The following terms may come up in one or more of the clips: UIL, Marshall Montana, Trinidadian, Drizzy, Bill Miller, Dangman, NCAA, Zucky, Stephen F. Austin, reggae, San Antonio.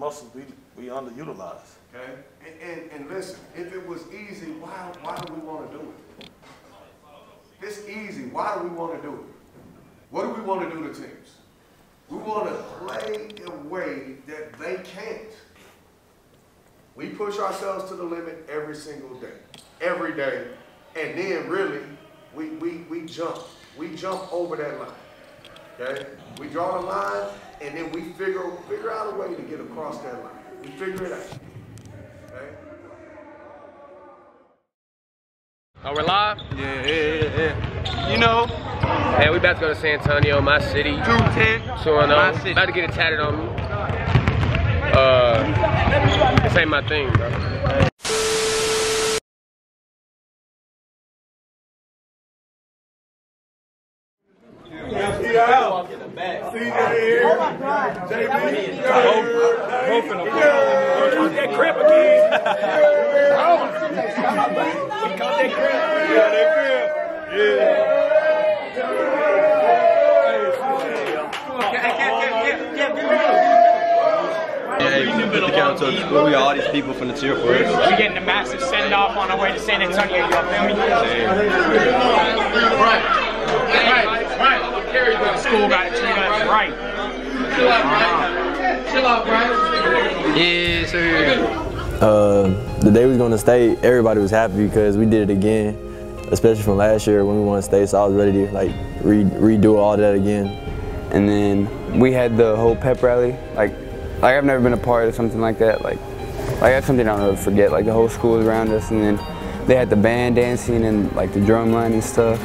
muscles we underutilize. Okay. And listen, if it was easy, why do we want to do it? It's easy. Why do we want to do it? What do we want to do to teams? We want to play a way that they can't. We push ourselves to the limit every single day, every day. And then really, we jump. We jump over that line. Okay? We draw the line, and then we figure out a way to get across that line. We figure it out. Okay? Are we live? Yeah. You know. Hey, we about to go to San Antonio, my city. 210. So my city. About to get it tatted on me. This ain't my thing, bro. We all these people from the cheer for us. We're getting a massive send off on our way to San Antonio, y'all feel me? Right. School gotta treat us right. Chill out, Brian. Yeah, sir. The day we was going to state, everybody was happy because we did it again, especially from last year when we won state. So I was ready to like redo all that again. And then we had the whole pep rally, like I've never been a part of something like that. Like that's something I'll never forget. Like the whole school was around us, and then they had the band dancing and like the drum line and stuff,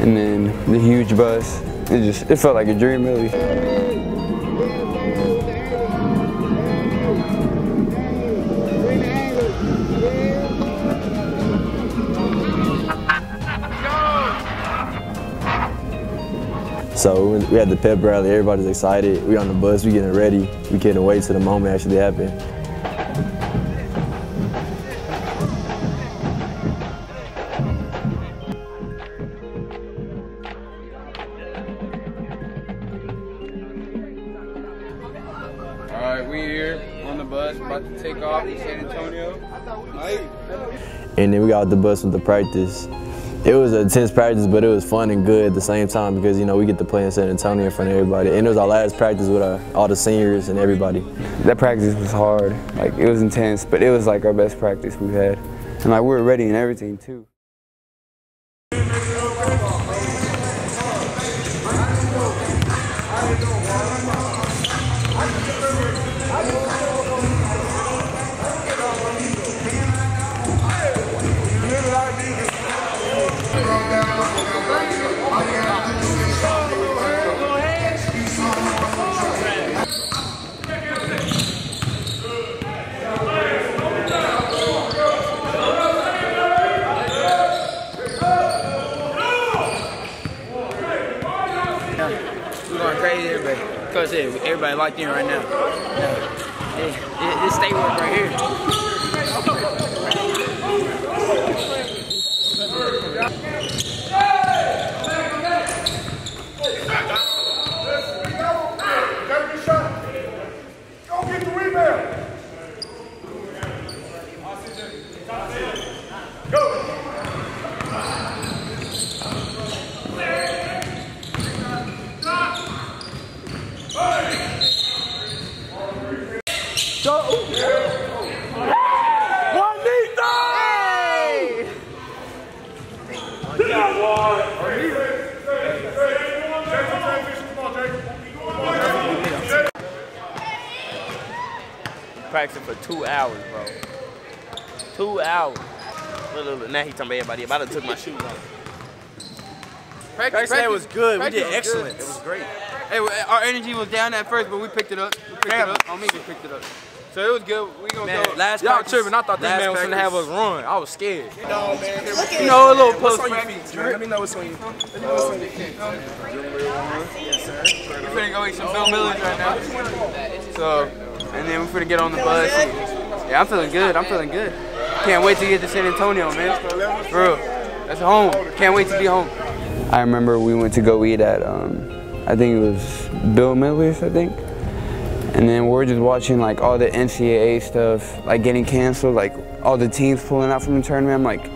and then the huge bus. It felt like a dream, really. So we had the pep rally, everybody's excited, we on the bus, we getting ready, we can't wait till the moment actually happened. Alright, we here on the bus, about to take off to San Antonio. And then we got the bus with the practice. It was an intense practice, but it was fun and good at the same time because, you know, we get to play in San Antonio in front of everybody. And it was our last practice with all the seniors and everybody. That practice was hard. Like, it was intense, but it was like our best practice we've had. And like, we were ready and everything, too. Because everybody locked in right now. This state work right here. Go get the rebound. Go. Practicing for 2 hours, bro. 2 hours. Look. Now he talking about everybody. I took my shoes off. Practice day was good. We did excellent. It was great. Hey, our energy was down at first, but we picked it up. We picked it up. So it was good. We gonna go. Y'all tripping? I thought this man was gonna have us run. I was scared. You know, a little post practice. Let me know what's on you. Yes, sir. We're finna go eat some Bill Millers right now. So. And then we're finna get on the bus. Yeah, I'm feeling good. Can't wait to get to San Antonio, man. For real. That's home. Can't wait to be home. I remember we went to go eat at, I think it was Bill Miller's, And then we're just watching like all the NCAA stuff, like getting canceled, like all the teams pulling out from the tournament. I'm like,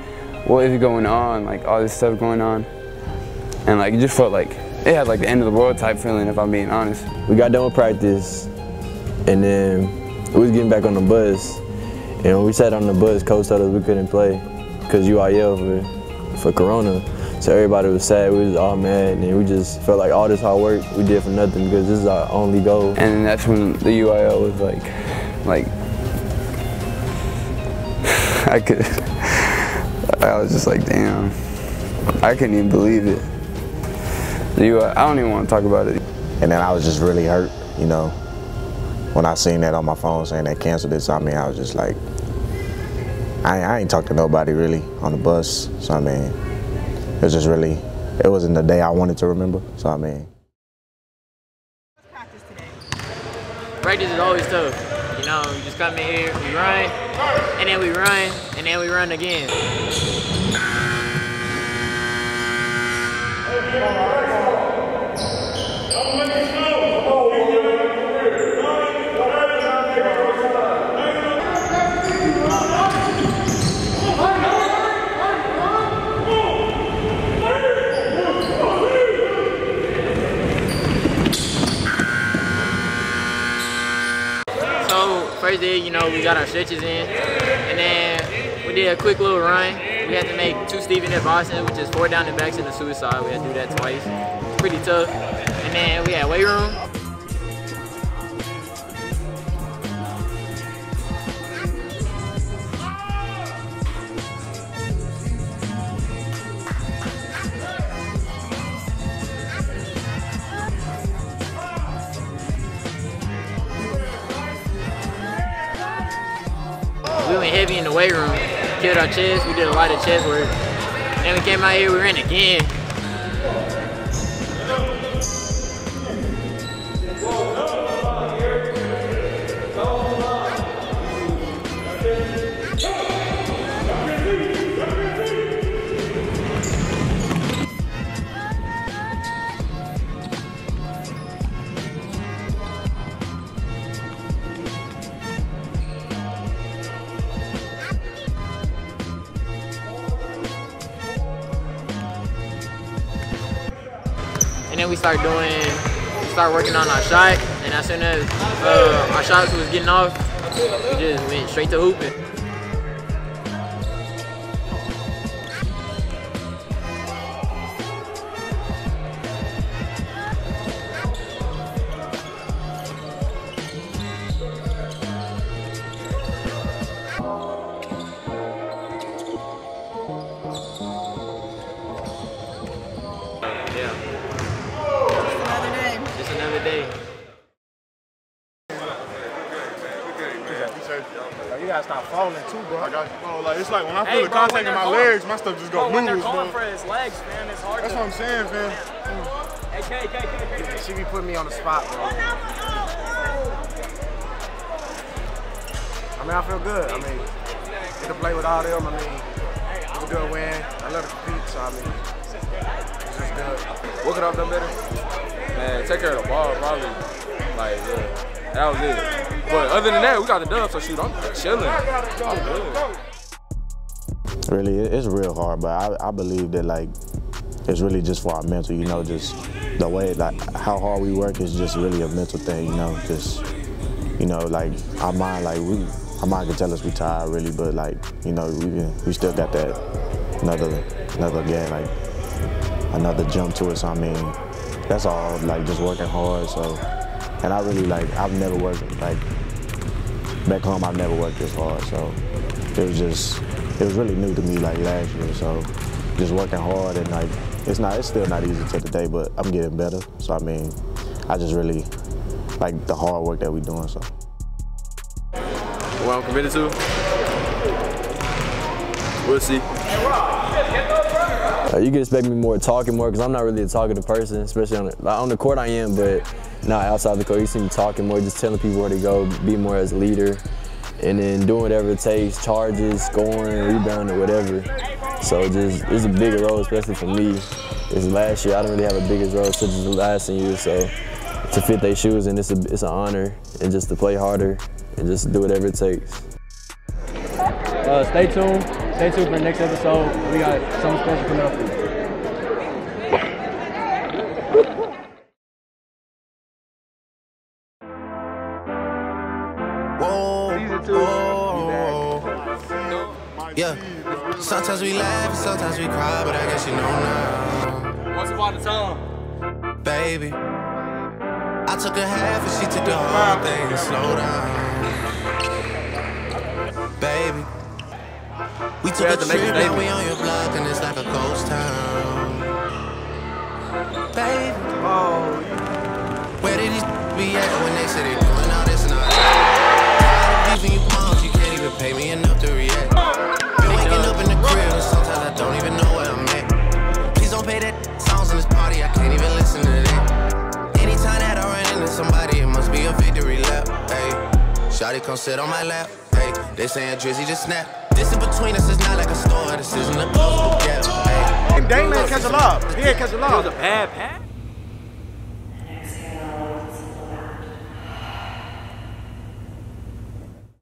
what is going on? Like all this stuff going on. And like it just felt like, it had like the end of the world type feeling if I'm being honest. We got done with practice and then we was getting back on the bus. And when we sat on the bus, coach told us we couldn't play because UIL for Corona. So everybody was sad, we was all mad, and we just felt like all this hard work we did for nothing because this is our only goal. And that's when the UIL was like, I was just like, damn, I couldn't even believe it. The UIL, I don't even want to talk about it. And then I was just really hurt, you know, when I seen that on my phone saying they canceled this. I mean, I was just like, I ain't talked to nobody really on the bus, so I mean, it was just really, it wasn't the day I wanted to remember, so I mean. What's practice today? Practice is always tough. You know, we just come in here, we run, and then we run, and then we run again. First day, you know, we got our stretches in, and then we did a quick little run. We had to make 2 Stephen F. Austin, which is 4 down and backs and a suicide. We had to do that twice. It's pretty tough. And then we had weight room. We went heavy in the weight room, killed our chest, we did a lot of chest work. And then we came out here, we ran again. And then we start working on our shot, and as soon as our shots was getting off, we just went straight to hooping. You gotta stop falling too, bro. I got you, bro. Like, it's like when I feel the contact in my legs, my stuff just goes moves, bro. For his legs, man, it's hard. That's what I'm saying, man. Hey, K. She be putting me on the spot, bro. I mean, I feel good. I mean, get to play with all them. I mean, it's a good win. I love to compete, so I mean, it's just good. What could I have done better? Man, take care of the ball, probably. Like, yeah. That was it. But other than that, we got the dub, so shoot, I'm chilling. I'm good. Really, it's real hard, but I believe that, like, it's really just for our mental, you know, just the way, like, how hard we work is just really a mental thing, you know, just, you know, like, our mind, our mind can tell us we tired, really, but, like, you know, we still got that another game, like, another jump to it, so, I mean, that's all, like, just working hard, so. And I really, like, I've never worked, like, back home I've never worked this hard, so it was really new to me, like, last year, so just working hard and, like, it's still not easy to today, but I'm getting better, so, I mean, I just really like the hard work that we're doing, so. What I'm committed to? We'll see. You can expect me more talking more, because I'm not really a talkative person, especially on the court I am, but not outside the court. You see me talking more, just telling people where to go, be more as a leader, and then doing whatever it takes, charges, scoring, rebounding, whatever. So just, it's a bigger role, especially for me. It's last year, I didn't really have a bigger role, such as the last year, so to fit their shoes, and it's an honor, and just to play harder and just do whatever it takes. Stay tuned. Stay tuned for the next episode. We got something special coming up for you. Yeah, sometimes we laugh, sometimes we cry, but I guess you know now. Once upon a time, baby, I took a half and she took the whole thing and slow down. Baby, we took a trip, now we on your block and it's like a ghost town. Baby, oh, where did these be at when they said they doing all this and all that? I'm leaving you bombs, you can't even pay me enough to react. Sometimes I don't even know where I'm at. Please don't pay that songs in this party, I can't even listen to that. Anytime that I run into somebody, it must be a victory lap. Ayy, shawty come sit on my lap. Ayy, they saying Drizzy just snap. This in between us is not like a store, this isn't a closable gap. Ayy, Dangman catch a lob, he ain't catch a lob. It was a bad pass.